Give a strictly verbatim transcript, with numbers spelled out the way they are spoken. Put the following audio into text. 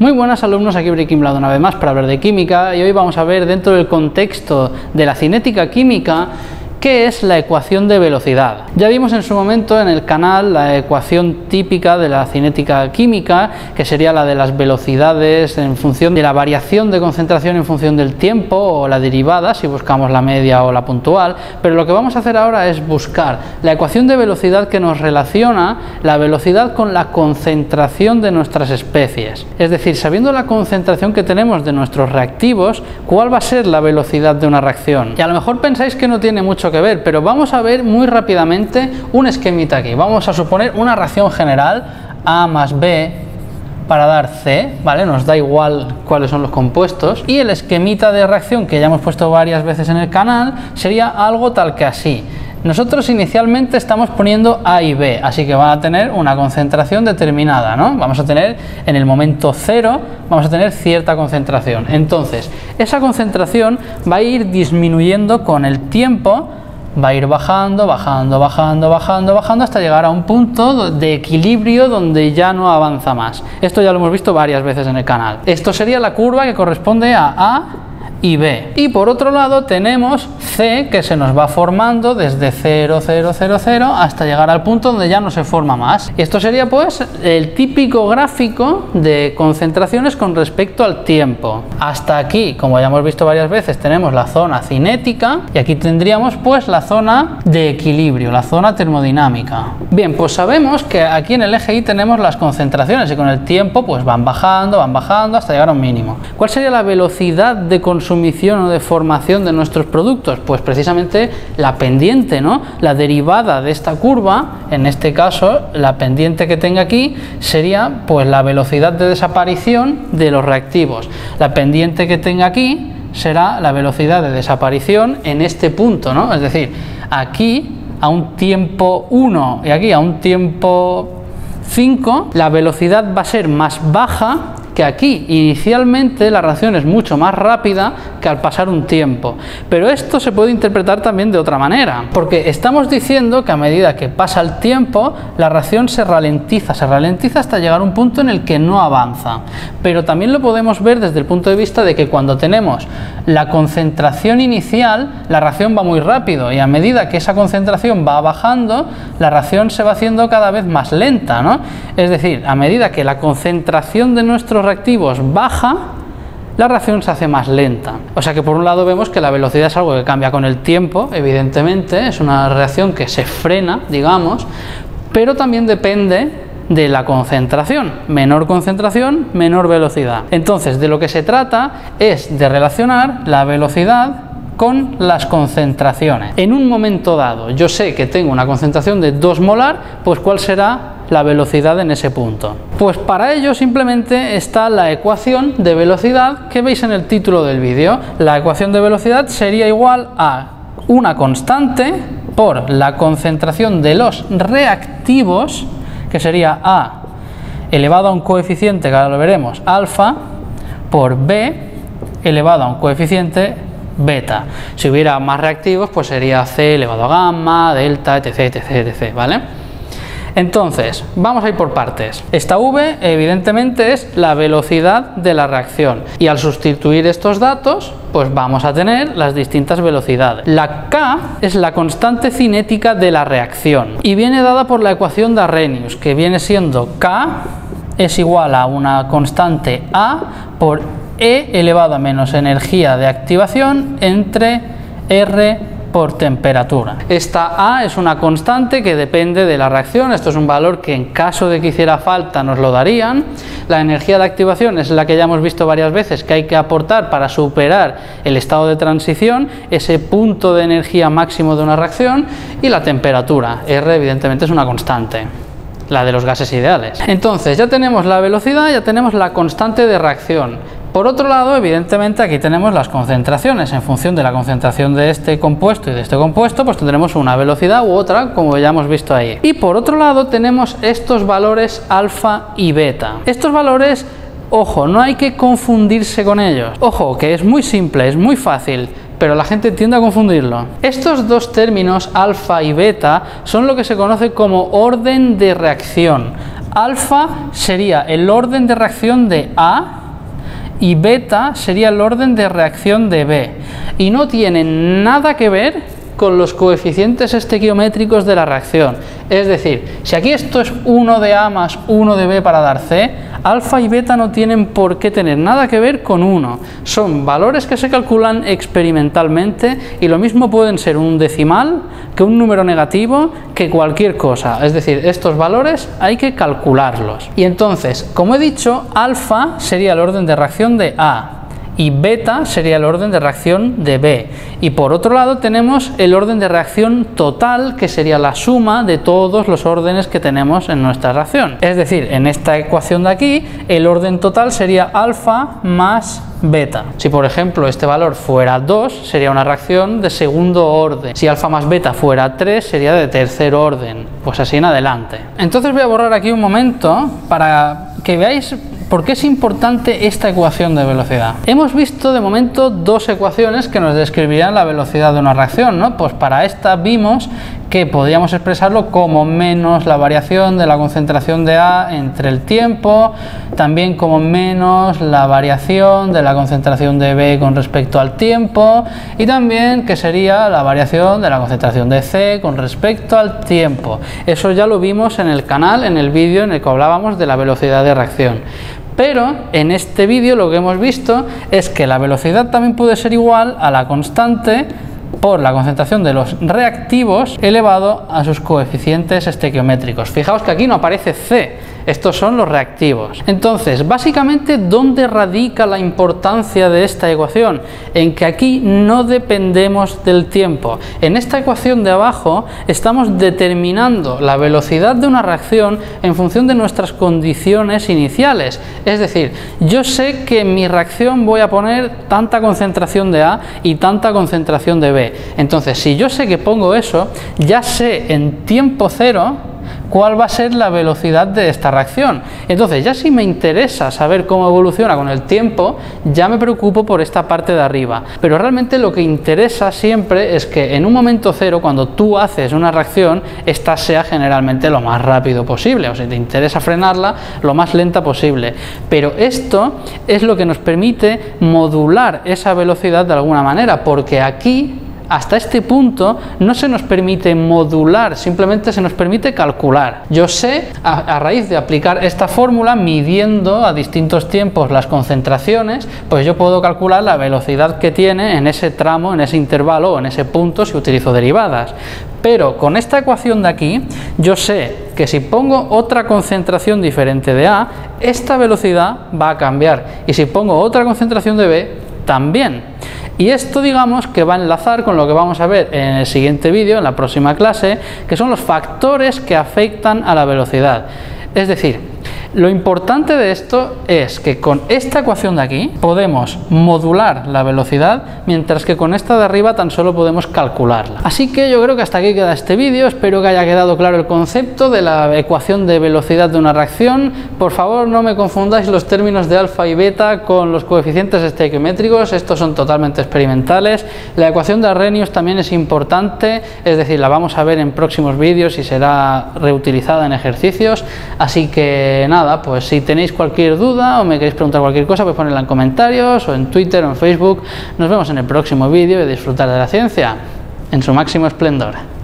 Muy buenas alumnos, aquí Breaking Vlad una vez más para hablar de química, y hoy vamos a ver dentro del contexto de la cinética química qué es la ecuación de velocidad. Ya vimos en su momento en el canal la ecuación típica de la cinética química, que sería la de las velocidades en función de la variación de concentración en función del tiempo, o la derivada si buscamos la media o la puntual, pero lo que vamos a hacer ahora es buscar la ecuación de velocidad que nos relaciona la velocidad con la concentración de nuestras especies. Es decir, sabiendo la concentración que tenemos de nuestros reactivos, ¿cuál va a ser la velocidad de una reacción? Y a lo mejor pensáis que no tiene mucho que ver, pero vamos a ver muy rápidamente un esquemita aquí. Vamos a suponer una reacción general A más B para dar C, ¿vale? Nos da igual cuáles son los compuestos, y el esquemita de reacción que ya hemos puesto varias veces en el canal sería algo tal que así. Nosotros inicialmente estamos poniendo A y B, así que van a tener una concentración determinada, ¿no? Vamos a tener en el momento cero, vamos a tener cierta concentración. Entonces, esa concentración va a ir disminuyendo con el tiempo, va a ir bajando, bajando, bajando, bajando, bajando, hasta llegar a un punto de equilibrio donde ya no avanza más. Esto ya lo hemos visto varias veces en el canal. Esto sería la curva que corresponde a A y B. Y por otro lado tenemos C, que se nos va formando desde cero, cero, cero, cero hasta llegar al punto donde ya no se forma más. Esto sería pues el típico gráfico de concentraciones con respecto al tiempo. Hasta aquí, como ya hemos visto varias veces, tenemos la zona cinética, y aquí tendríamos pues la zona de equilibrio, la zona termodinámica. Bien, pues sabemos que aquí en el eje Y tenemos las concentraciones, y con el tiempo pues van bajando, van bajando hasta llegar a un mínimo. ¿Cuál sería la velocidad de consumo o de formación de nuestros productos? Pues precisamente la pendiente, ¿no? La derivada de esta curva, en este caso la pendiente que tenga aquí, sería pues la velocidad de desaparición de los reactivos. La pendiente que tenga aquí será la velocidad de desaparición en este punto, ¿no? Es decir, aquí a un tiempo uno y aquí a un tiempo cinco, la velocidad va a ser más baja que aquí. Inicialmente la reacción es mucho más rápida que al pasar un tiempo, pero esto se puede interpretar también de otra manera, porque estamos diciendo que a medida que pasa el tiempo la reacción se ralentiza, se ralentiza hasta llegar a un punto en el que no avanza, pero también lo podemos ver desde el punto de vista de que cuando tenemos la concentración inicial la reacción va muy rápido, y a medida que esa concentración va bajando la reacción se va haciendo cada vez más lenta, ¿no? Es decir, a medida que la concentración de nuestro reactivos baja, la reacción se hace más lenta. O sea que por un lado vemos que la velocidad es algo que cambia con el tiempo, evidentemente, es una reacción que se frena, digamos, pero también depende de la concentración. Menor concentración, menor velocidad. Entonces, de lo que se trata es de relacionar la velocidad con las concentraciones. En un momento dado, yo sé que tengo una concentración de dos molar, pues ¿cuál será la velocidad en ese punto? Pues para ello simplemente está la ecuación de velocidad que veis en el título del vídeo. La ecuación de velocidad sería igual a una constante por la concentración de los reactivos, que sería A elevado a un coeficiente, que ahora lo veremos, alfa, por B elevado a un coeficiente beta. Si hubiera más reactivos pues sería C elevado a gamma, delta, etc, etc, etcétera, ¿vale? Entonces, vamos a ir por partes. Esta V evidentemente es la velocidad de la reacción, y al sustituir estos datos pues vamos a tener las distintas velocidades. La K es la constante cinética de la reacción, y viene dada por la ecuación de Arrhenius, que viene siendo K es igual a una constante A por E elevado a menos energía de activación entre R por temperatura. Esta A es una constante que depende de la reacción, esto es un valor que en caso de que hiciera falta nos lo darían. La energía de activación es la que ya hemos visto varias veces que hay que aportar para superar el estado de transición, ese punto de energía máximo de una reacción, y la temperatura, R evidentemente es una constante, la de los gases ideales. Entonces ya tenemos la velocidad, ya tenemos la constante de reacción. Por otro lado, evidentemente aquí tenemos las concentraciones. En función de la concentración de este compuesto y de este compuesto, pues tendremos una velocidad u otra, como ya hemos visto ahí. Y por otro lado tenemos estos valores alfa y beta. Estos valores, ojo, no hay que confundirse con ellos. Ojo, que es muy simple, es muy fácil, pero la gente tiende a confundirlo. Estos dos términos, alfa y beta, son lo que se conoce como orden de reacción. Alfa sería el orden de reacción de A y beta sería el orden de reacción de B. Y no tienen nada que ver con los coeficientes estequiométricos de la reacción. Es decir, si aquí esto es uno de A más uno de B para dar C, alfa y beta no tienen por qué tener nada que ver con uno. Son valores que se calculan experimentalmente y lo mismo pueden ser un decimal que un número negativo que cualquier cosa. Es decir, estos valores hay que calcularlos. Y entonces, como he dicho, alfa sería el orden de reacción de A. Y beta sería el orden de reacción de B. Y por otro lado tenemos el orden de reacción total, que sería la suma de todos los órdenes que tenemos en nuestra reacción. Es decir, en esta ecuación de aquí, el orden total sería alfa más beta. Si por ejemplo este valor fuera dos, sería una reacción de segundo orden. Si alfa más beta fuera tres, sería de tercer orden. Pues así en adelante. Entonces voy a borrar aquí un momento para que veáis ¿por qué es importante esta ecuación de velocidad? Hemos visto de momento dos ecuaciones que nos describirán la velocidad de una reacción, ¿no? Pues para esta vimos que podríamos expresarlo como menos la variación de la concentración de A entre el tiempo, también como menos la variación de la concentración de B con respecto al tiempo, y también que sería la variación de la concentración de C con respecto al tiempo. Eso ya lo vimos en el canal, en el vídeo en el que hablábamos de la velocidad de reacción. Pero en este vídeo lo que hemos visto es que la velocidad también puede ser igual a la constante por la concentración de los reactivos elevado a sus coeficientes estequiométricos. Fijaos que aquí no aparece C, estos son los reactivos. Entonces, básicamente, ¿dónde radica la importancia de esta ecuación? En que aquí no dependemos del tiempo. En esta ecuación de abajo estamos determinando la velocidad de una reacción en función de nuestras condiciones iniciales. Es decir, yo sé que en mi reacción voy a poner tanta concentración de A y tanta concentración de B. Entonces, si yo sé que pongo eso, ya sé en tiempo cero cuál va a ser la velocidad de esta reacción. Entonces, ya si me interesa saber cómo evoluciona con el tiempo, ya me preocupo por esta parte de arriba. Pero realmente lo que interesa siempre es que en un momento cero, cuando tú haces una reacción, esta sea generalmente lo más rápido posible, o si te interesa frenarla, lo más lenta posible. Pero esto es lo que nos permite modular esa velocidad de alguna manera, porque aquí hasta este punto no se nos permite modular, simplemente se nos permite calcular. Yo sé, a, a raíz de aplicar esta fórmula, midiendo a distintos tiempos las concentraciones, pues yo puedo calcular la velocidad que tiene en ese tramo, en ese intervalo o en ese punto si utilizo derivadas. Pero con esta ecuación de aquí, yo sé que si pongo otra concentración diferente de A, esta velocidad va a cambiar. Y si pongo otra concentración de B, también. Y esto, digamos, que va a enlazar con lo que vamos a ver en el siguiente vídeo, en la próxima clase, que son los factores que afectan a la velocidad. Es decir, lo importante de esto es que con esta ecuación de aquí podemos modular la velocidad, mientras que con esta de arriba tan solo podemos calcularla. Así que yo creo que hasta aquí queda este vídeo. Espero que haya quedado claro el concepto de la ecuación de velocidad de una reacción. Por favor, no me confundáis los términos de alfa y beta con los coeficientes estequiométricos. Estos son totalmente experimentales. La ecuación de Arrhenius también es importante, es decir, la vamos a ver en próximos vídeos y será reutilizada en ejercicios. Así que nada, pues si tenéis cualquier duda o me queréis preguntar cualquier cosa, pues ponedla en comentarios o en Twitter o en Facebook. Nos vemos en el próximo vídeo y disfrutar de la ciencia en su máximo esplendor.